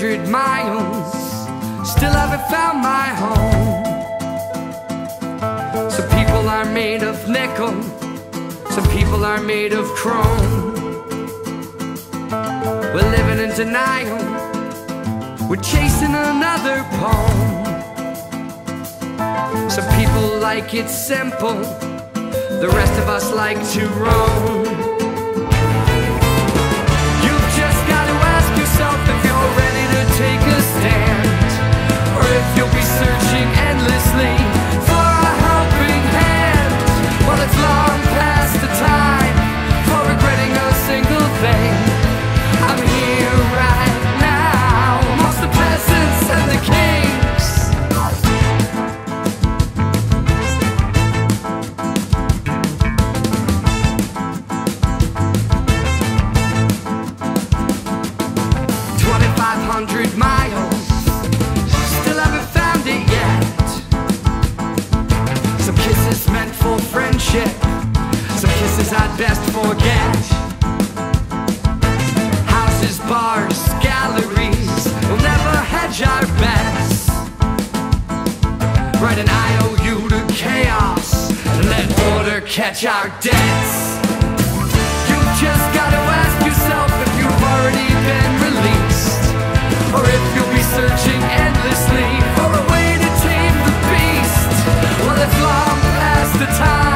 100 miles, still haven't found my home. Some people are made of nickel, some people are made of chrome. We're living in denial, we're chasing another poem. Some people like it simple, the rest of us like to roam. Some kisses I'd best forget. Houses, bars, galleries, we'll never hedge our bets. Write an IOU to chaos and let order catch our debts. You just gotta ask yourself if you've already been released, or if you'll be searching endlessly for a way to tame the beast. Well, it's long past the time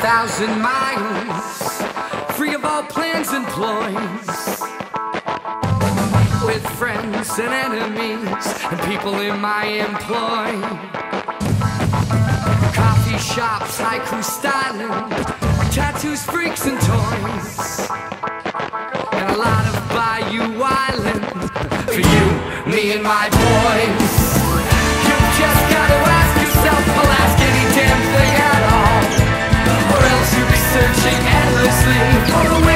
thousand miles, free of all plans and ploys, with friends and enemies and people in my employ. Coffee shops, haiku styling, tattoos, freaks and toys, and a lot of Bayou Wilin' for you, me and my boys. You just gotta ask yourself, I'll ask any damn thing at all, or else you'll be searching endlessly.